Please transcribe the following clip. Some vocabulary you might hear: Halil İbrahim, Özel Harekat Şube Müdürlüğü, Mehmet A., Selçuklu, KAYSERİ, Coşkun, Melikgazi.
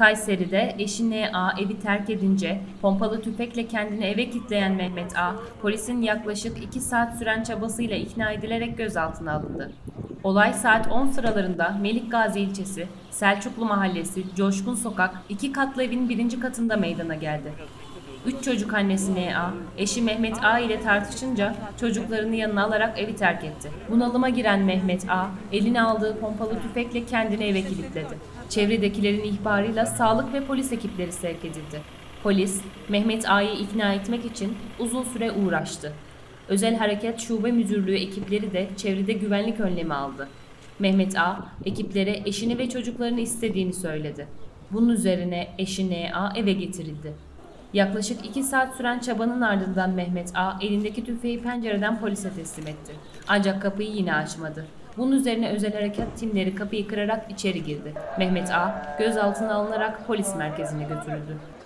Kayseri'de eşi A evi terk edince pompalı tüfekle kendini eve kitleyen Mehmet A, polisin yaklaşık 2 saat süren çabasıyla ikna edilerek gözaltına alındı. Olay saat 10 sıralarında Melikgazi ilçesi, Selçuklu mahallesi, Coşkun sokak 2 katlı evin 1. katında meydana geldi. 3 çocuk annesi N.A., eşi Mehmet A ile tartışınca çocuklarını yanına alarak evi terk etti. Bunalıma giren Mehmet A, eline aldığı pompalı tüfekle kendini eve kilitledi. Çevredekilerin ihbarıyla sağlık ve polis ekipleri sevk edildi. Polis, Mehmet A'yı ikna etmek için uzun süre uğraştı. Özel Harekat Şube Müdürlüğü ekipleri de çevrede güvenlik önlemi aldı. Mehmet A, ekiplere eşini ve çocuklarını istediğini söyledi. Bunun üzerine eşi N.A. eve getirildi. Yaklaşık 2 saat süren çabanın ardından Mehmet A. elindeki tüfeği pencereden polise teslim etti. Ancak kapıyı yine açmadı. Bunun üzerine özel harekat timleri kapıyı kırarak içeri girdi. Mehmet A. gözaltına alınarak polis merkezine götürüldü.